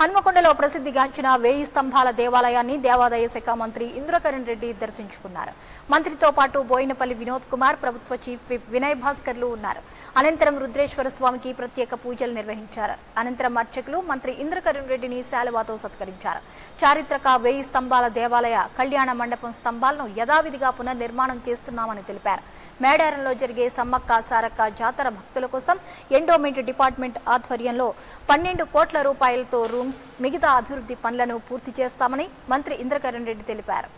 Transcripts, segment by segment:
హనుమకొండలో ప్రసిద్ధిగాంచిన 1000 స్తంభాల దేవాలయాన్ని దేవాదాయ శాఖ మంత్రి ఇంద్రకరణ్ రెడ్డి దర్శించుకున్నారు. మంత్రితో పాటు బోయినపల్లి వినోద్ కుమార్, ప్రభుత్వ చీఫ్ విప్ వినయ్ భాస్కర్లు ఉన్నారు. అనంతరం రుద్రేశ్వర స్వామికి ప్రత్యేక పూజలు నిర్వహించారు. అనంతరం అర్చకులు మంత్రి ఇంద్రకరణ్ రెడ్డిని శాలువాతో సత్కరించారు. చారిత్రక 1000 స్తంభాల దేవాలయ కళ్యాణ మండపం స్తంభాలను యథావిధిగా పునర్నిర్మాణం చేస్తున్నామని తెలిపారు. మేడారంలో జరిగే సమ్మక్క సారక్క జాతర భక్తుల కోసం ఎండోమెంట్ డిపార్ట్మెంట్ ఆధ్వర్యంలో 12 కోట్ల రూపాయలతో రూమ్స్, మిగతా అభివృద్ధి పనులను పూర్తి చేస్తామని మంత్రి ఇంద్రకరణ్ రెడ్డి తెలిపారు.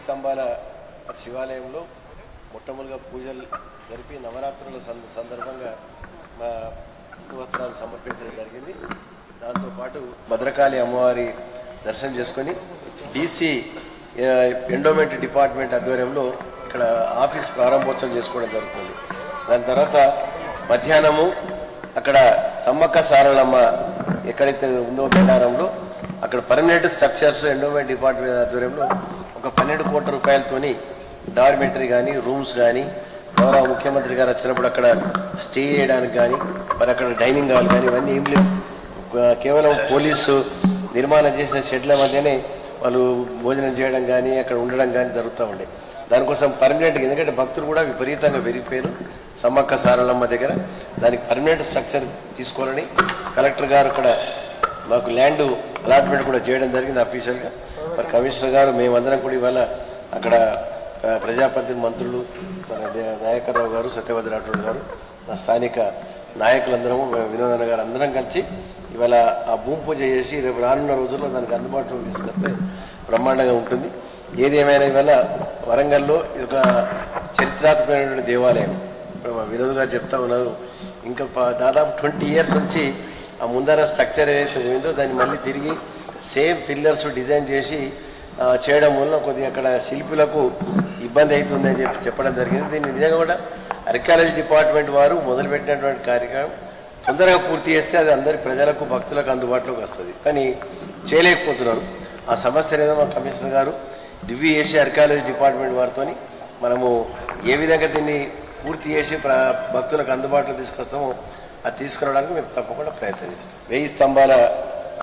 స్తంభాల శివాలయంలో మొట్టమొదటిగా పూజలు జరిపి నవరాత్రుల సందర్భంగా మా వస్త్రాలు సమర్పించడం జరిగింది. దాంతోపాటు భద్రకాళి అమ్మవారి దర్శనం చేసుకొని డీసీ ఎండోమెంట్ డిపార్ట్మెంట్ ఆధ్వర్యంలో ఇక్కడ ఆఫీస్ ప్రారంభోత్సవం చేసుకోవడం జరుగుతుంది. దాని తర్వాత మధ్యాహ్నము అక్కడ సమ్మక్క సారలమ్మ ఎక్కడైతే ఉందో మేడారంలో అక్కడ పర్మనెంట్ స్ట్రక్చర్స్ ఎండోమెంట్ డిపార్ట్మెంట్ ఆధ్వర్యంలో ఒక 12 కోట్ల రూపాయలతోని డార్మెటరీ కానీ, రూమ్స్ కానీ, గౌరవ ముఖ్యమంత్రి గారు వచ్చినప్పుడు అక్కడ స్టే చేయడానికి కానీ, మరి అక్కడ డైనింగ్ హాల్ కానీ ఇవన్నీ ఏం లేవు. కేవలం పోలీసు నిర్మాణం చేసిన షెడ్ల మధ్యనే వాళ్ళు భోజనం చేయడం కానీ అక్కడ ఉండడం కానీ జరుగుతూ ఉండే. దానికోసం పర్మనెంట్గా, ఎందుకంటే భక్తులు కూడా విపరీతంగా పెరిగిపోయారు సమ్మక్క సారలమ్మ దగ్గర, దానికి పర్మనెంట్ స్ట్రక్చర్ తీసుకోవాలని కలెక్టర్ గారు అక్కడ మాకు ల్యాండ్ అలాట్మెంట్ కూడా చేయడం జరిగింది అఫీషియల్గా. మరి కమిషనర్ గారు మేమందరం కూడా ఇవాళ అక్కడ ప్రజాప్రతినిధి మంత్రులు నాయకరావు గారు, సత్యవర్ధన్ రాఠోడ్ గారు, నా స్థానిక నాయకులందరము, వినోదన్న గారు అందరం కలిసి ఇవాళ ఆ భూమి పూజ చేసి రేపు రానున్న రోజుల్లో దానికి అందుబాటులో తీసుకొస్తే బ్రహ్మాండంగా ఉంటుంది. ఏదేమైనా ఇవాళ వరంగల్లో ఇది ఒక చరిత్రాత్మకమైనటువంటి దేవాలయం. ఇప్పుడు మా వినోద్ గారు చెప్తా ఉన్నారు, ఇంకా దాదాపు 20 years నుంచి ఆ ముందర స్ట్రక్చర్ ఏదైతే పోయిందో దాన్ని మళ్ళీ తిరిగి సేమ్ పిల్లర్స్ డిజైన్ చేసి చేయడం వల్ల కొద్దిగా అక్కడ శిల్పులకు ఇబ్బంది అవుతుందని చెప్పి చెప్పడం జరిగింది. దీన్ని నిజంగా కూడా ఆర్కియాలజీ డిపార్ట్మెంట్ వారు మొదలుపెట్టినటువంటి కార్యక్రమం తొందరగా పూర్తి చేస్తే అది అందరి ప్రజలకు, భక్తులకు అందుబాటులోకి వస్తుంది. కానీ చేయలేకపోతున్నారు. ఆ సమస్య ఏదో మా కమిషనర్ గారు రివ్యూ చేసి ఆర్కియాలజీ డిపార్ట్మెంట్ వారితో మనము ఏ విధంగా దీన్ని పూర్తి చేసి భక్తులకు అందుబాటులో తీసుకొస్తామో అది తీసుకురావడానికి మేము తప్పకుండా ప్రయత్నం చేస్తాం. 1000 స్తంభాల